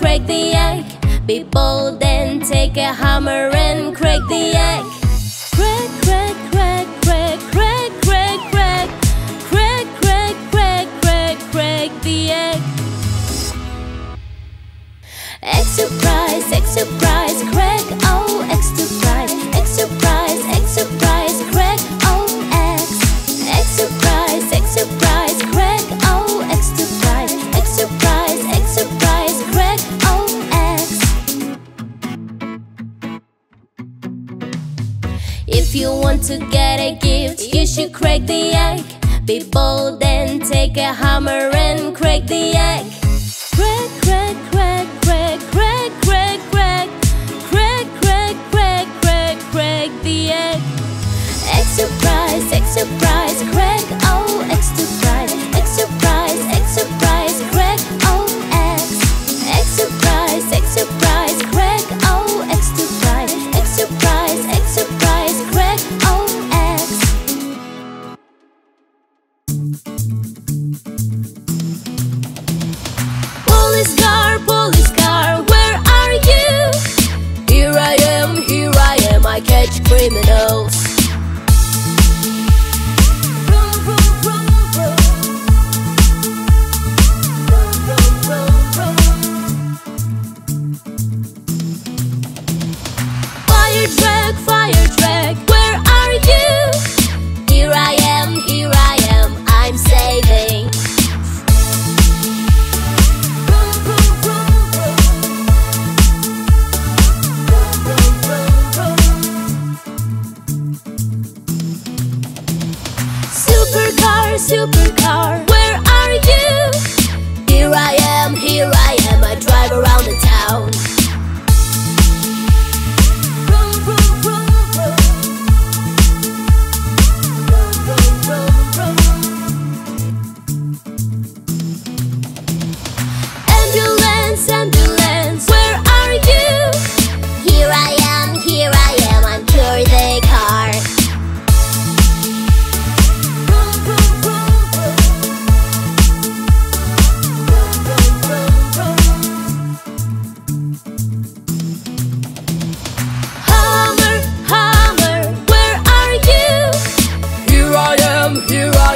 crack the egg. Be bold and take a hammer and crack the egg. Crack, crack, crack, crack, crack, crack, crack, crack, crack, crack, crack, crack the egg. Egg surprise, egg surprise, crack, oh, egg surprise, egg surprise, egg surprise, crack, oh, eggs. Egg surprise, egg surprise, crack, oh, egg surprise, egg surprise, egg surprise, crack, oh, eggs. If you want to get a gift, you should crack the egg. Be bold and take a hammer and crack the egg.